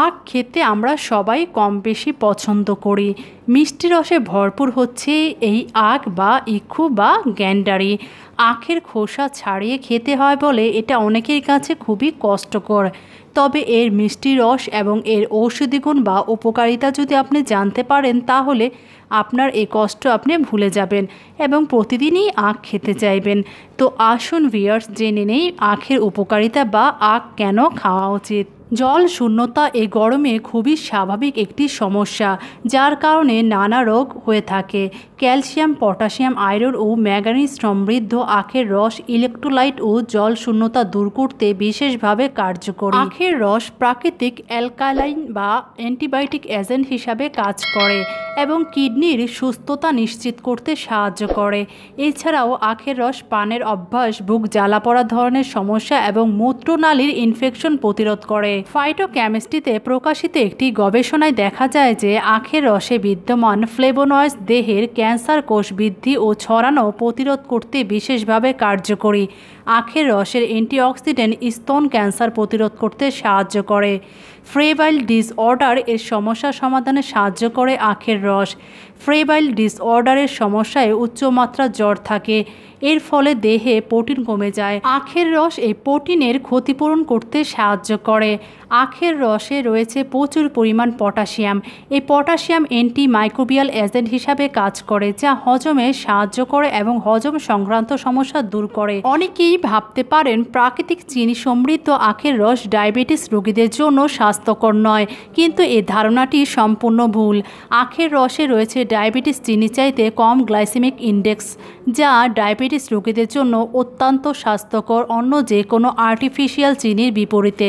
আখ খেতে আমরা সবাই কম বেশি পছন্দ করি। মিষ্টি রসে ভরপুর হচ্ছে এই আখ বা ইক্ষু বা গ্যান্ডারি। আখের খোসা ছাড়িয়ে খেতে হয় বলে এটা অনেকের কাছে খুবই কষ্টকর, তবে এর মিষ্টি রস এবং এর ঔষধি গুণ বা উপকারিতা যদি আপনি জানতে পারেন তাহলে আপনার এই কষ্ট আপনি ভুলে যাবেন এবং প্রতিদিনই আখ খেতে চাইবেন। তো আসুন ভিউয়ার্স জেনে নেই আখের উপকারিতা বা আখ কেন খাওয়া উচিত। জল শূন্যতা এই গরমে খুবই স্বাভাবিক একটি সমস্যা, যার কারণে নানা রোগ হয়ে থাকে। ক্যালসিয়াম, পটাশিয়াম, আয়রন ও ম্যাগনেসিয়াম সমৃদ্ধ আখের রস ইলেকট্রোলাইট ও জল শূন্যতা দূর করতে বিশেষভাবে কার্যকরী। আখের রস প্রাকৃতিক অ্যালকালাইন বা অ্যান্টিবায়োটিক এজেন্ট হিসাবে কাজ করে এবং কিডনির সুস্থতা নিশ্চিত করতে সাহায্য করে। এছাড়াও আখের রস পানের অভ্যাস, বুক জ্বালা পড়া ধরনের সমস্যা এবং মূত্রনালীর ইনফেকশন প্রতিরোধ করে। ফাইটোকেমিস্ট্রিতে প্রকাশিত একটি গবেষণায় দেখা যায় যে আখের রসে বিদ্যমান ফ্লেভোনয়েডস দেহের ক্যান্সার কোষ বৃদ্ধি ও ছড়ানো প্রতিরোধ করতে বিশেষভাবে কার্যকরী। আখের রসের অ্যান্টিঅক্সিডেন্ট স্তন ক্যান্সার প্রতিরোধ করতে সাহায্য করে। ফ্রেবাইল ডিসঅর্ডার এর সমস্যা সমাধানে সাহায্য করে আখের রস। ফ্রেবাইল ডিসঅর্ডারের সমস্যায় উচ্চমাত্রা জ্বর থাকে, এর ফলে দেহে প্রোটিন কমে যায়। আখের রস এই প্রোটিনের ক্ষতিপূরণ করতে সাহায্য করে। আখের রসে রয়েছে প্রচুর পরিমাণ পটাশিয়াম। এই পটাশিয়াম অ্যান্টিমাইক্রোবিয়াল এজেন্ট হিসাবে কাজ করে, যা হজমে সাহায্য করে এবং হজম সংক্রান্ত সমস্যা দূর করে। অনেকেই ভাবতে পারেন প্রাকৃতিক চিনি সমৃদ্ধ আখের রস ডায়াবেটিস রোগীদের জন্য স্বাস্থ্যকর নয়, কিন্তু এই ধারণাটি সম্পূর্ণ ভুল। আখের রসে রয়েছে ডায়াবেটিস চিনি চাইতে কম গ্লাইসেমিক ইন্ডেক্স, যা ডায়াবেটিস রোগীদের জন্য অত্যন্ত স্বাস্থ্যকর অন্য যে কোনো আর্টিফিশিয়াল চিনির বিপরীতে।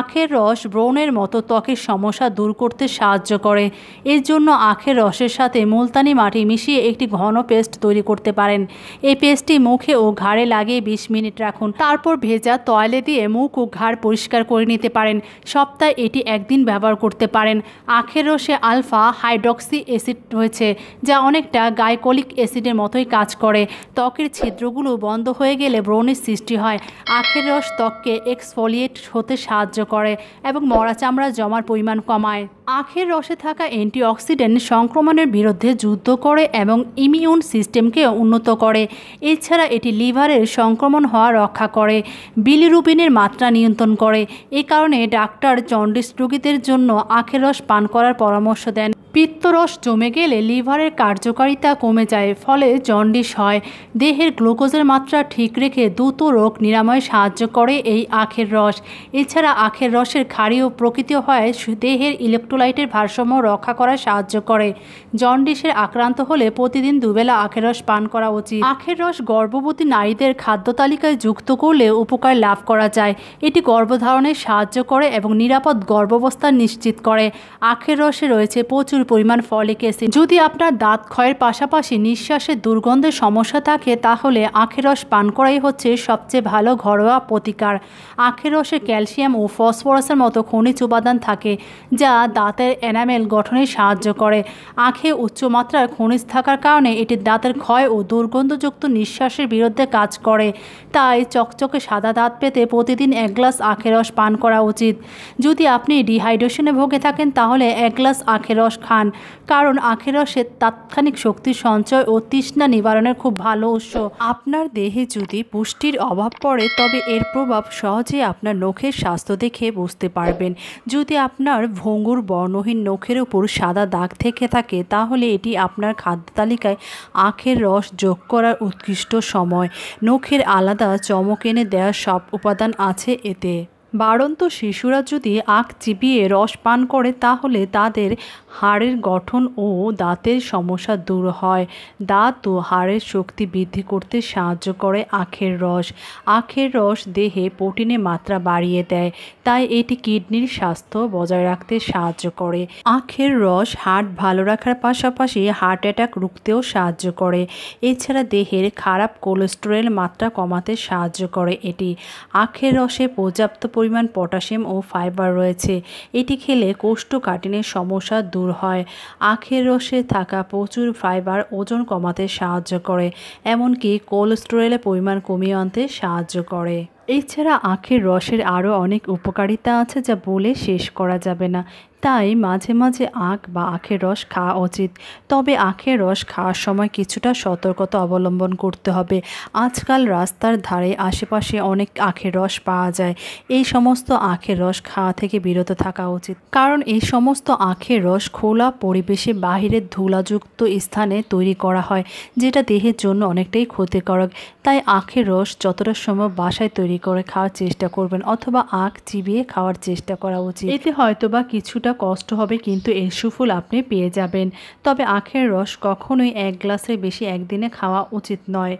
আখের রস ব্রণের মতো ত্বকের সমস্যা দূর করতে সাহায্য করে। এর জন্য আখের রসের সাথে মুলতানি মাটি মিশিয়ে একটি ঘন পেস্ট তৈরি করতে পারেন। এই পেস্টটি মুখে ও ঘাড়ে লাগিয়ে ২০ মিনিট রাখুন, তারপর ভেজা তয়লে দিয়ে মুখ ও ঘাড় পরিষ্কার করে নিতে পারেন। সপ্তাহে এটি একদিন ব্যবহার করতে পারেন। আখের রসে আলফা হাইড্রক্সি অ্যাসিড রয়েছে, যা অনেকটা গ্লাইকোলিক অ্যাসিডের মতোই কাজ করে। ত্বকের ছিদ্রগুলো বন্ধ হয়ে গেলে ব্রণের সৃষ্টি হয়। আখের রস ত্বককে এক্সফোলিয়েট হতে সাহায্য করে এবং মরা চামড়া জমার পরিমাণ কমায়। আখের রসে থাকা অ্যান্টিঅক্সিডেন্ট সংক্রমণের বিরুদ্ধে যুদ্ধ করে এবং ইমিউন সিস্টেমকে উন্নত করে। এছাড়া এটি লিভারের সংক্রমণ হওয়া রক্ষা করে, বিলিরুবিনের মাত্রা নিয়ন্ত্রণ করে। এ কারণে ডাক্তার জন্ডিস রোগীদের জন্য আখের রস পান করার পরামর্শ দেন। পিত্তরস জমে গেলে লিভারের কার্যকারিতা কমে যায়, ফলে জন্ডিস হয়। দেহের গ্লুকোজের মাত্রা ঠিক রেখে দ্রুত রোগ নিরাময়ে সাহায্য করে এই আখের রস। এছাড়া আখের রসের ক্ষারীয় প্রকৃতি হয় দেহের ইলেকট্রোলাইটের ভারসাম্য রক্ষা করায় সাহায্য করে। জন্ডিসের আক্রান্ত হলে প্রতিদিন দুবেলা আখের রস পান করা উচিত। আখের রস গর্ভবতী নারীদের খাদ্য তালিকায় যুক্ত করলে উপকার লাভ করা যায়। এটি গর্ভধারণে সাহায্য করে এবং নিরাপদ গর্ভাবস্থা নিশ্চিত করে। আখের রসে রয়েছে প্রচুর পরিমাণ ফলিক অ্যাসিড। যদি আপনার দাঁত ক্ষয়ের পাশাপাশি নিঃশ্বাসের দুর্গন্ধের সমস্যা থাকে তাহলে আখের রস পান করাই হচ্ছে সবচেয়ে ভালো ঘরোয়া প্রতিকার। আখের রসে ক্যালসিয়াম ও ফসফরাসের মতো খনিজ উপাদান থাকে, যা দাঁতের এনামেল গঠনে সাহায্য করে। আখে উচ্চমাত্রার খনিজ থাকার কারণে এটি দাঁতের ক্ষয় ও দুর্গন্ধযুক্ত নিঃশ্বাসের বিরুদ্ধে কাজ করে। তাই চকচকে সাদা দাঁত পেতে প্রতিদিন 1 গ্লাস আখের রস পান করা উচিত। যদি আপনি ডিহাইড্রেশনে ভোগে থাকেন তাহলে 1 গ্লাস আখের রস খান, কারণ আখের রসে তাৎক্ষণিক শক্তি সঞ্চয় ও তৃষ্ণা নিবারণের খুব ভালো উৎস। আপনার দেহে যদি পুষ্টির অভাব পড়ে তবে এর প্রভাব সহজে আপনার নখের স্বাস্থ্য দেখে বুঝতে পারবেন। যদি আপনার ভঙ্গুর বর্ণহীন নখের উপর সাদা দাগ থেকে থাকে তাহলে এটি আপনার খাদ্য তালিকায় আখের রস যোগ করার উৎকৃষ্ট সময়। নখের আলাদা চমক এনে দেওয়া সব উপাদান আছে এতে। বাড়ন্ত শিশুরা যদি আখ চিবিয়ে রস পান করে তাহলে তাদের হাড়ের গঠন ও দাঁতের সমস্যা দূর হয়। দাঁত ও হাড়ের শক্তি বৃদ্ধি করতে সাহায্য করে আখের রস। আখের রস দেহে প্রোটিনের মাত্রা বাড়িয়ে দেয়, তাই এটি কিডনির স্বাস্থ্য বজায় রাখতে সাহায্য করে। আখের রস হার্ট ভালো রাখার পাশাপাশি হার্ট অ্যাটাক রুখতেও সাহায্য করে। এছাড়া দেহের খারাপ কোলেস্টেরলের মাত্রা কমাতে সাহায্য করে এটি। আখের রসে পর্যাপ্ত পরিমাণ পটাশিয়াম ও ফাইবার রয়েছে, এটি খেলে কোষ্ঠকাঠিন্যের সমস্যা দূর হয়। আখের রসে থাকা প্রচুর ফাইবার ওজন কমাতে সাহায্য করে, এমনকি কোলেস্টেরলের পরিমাণ কমিয়ে আনতে সাহায্য করে। এছাড়া আখের রসের আরও অনেক উপকারিতা আছে যা বলে শেষ করা যাবে না। তাই মাঝে মাঝে আখ বা আখের রস খাওয়া উচিত, তবে আখের রস খাওয়ার সময় কিছুটা সতর্কতা অবলম্বন করতে হবে। আজকাল রাস্তার ধারে আশেপাশে অনেক আখের রস পাওয়া যায়, এই সমস্ত আখের রস খাওয়া থেকে বিরত থাকা উচিত, কারণ এই সমস্ত আখের রস খোলা পরিবেশে বাহিরের ধুলাযুক্ত স্থানে তৈরি করা হয়, যেটা দেহের জন্য অনেকটাই ক্ষতিকারক। তাই আখের রস যতটা সম্ভব বাসায় তৈরি করে খাওয়ার চেষ্টা করবেন, অথবা আখ চিবিয়ে খাওয়ার চেষ্টা করা উচিত। এতে হয়তোবা কিছুটা কষ্ট হবে, কিন্তু এর সুফল আপনি পেয়ে যাবেন। তবে আখের রস কখনোই এক গ্লাসের বেশি একদিনে খাওয়া উচিত নয়।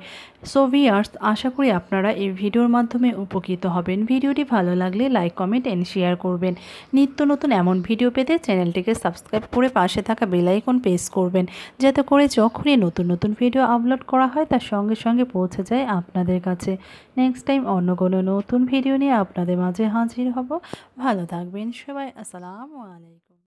সো ভিউয়ার্স, আশা করি আপনারা এই ভিডিওর মাধ্যমে উপকৃত হবেন। ভিডিওটি ভালো লাগলে লাইক, কমেন্ট এন্ড শেয়ার করবেন। নিত্য নতুন এমন ভিডিও পেতে চ্যানেলটিকে সাবস্ক্রাইব করে পাশে থাকা বেল আইকন প্রেস করবেন, যাতে করে যখনই নতুন নতুন ভিডিও আপলোড করা হয় তার সঙ্গে সঙ্গে পৌঁছে যায় আপনাদের কাছে। নেক্সট টাইম অন্য কোনো নতুন ভিডিও নিয়ে আপনাদের মাঝে হাজির হব। ভালো থাকবেন সবাই। আসসালামু আলাইকুম।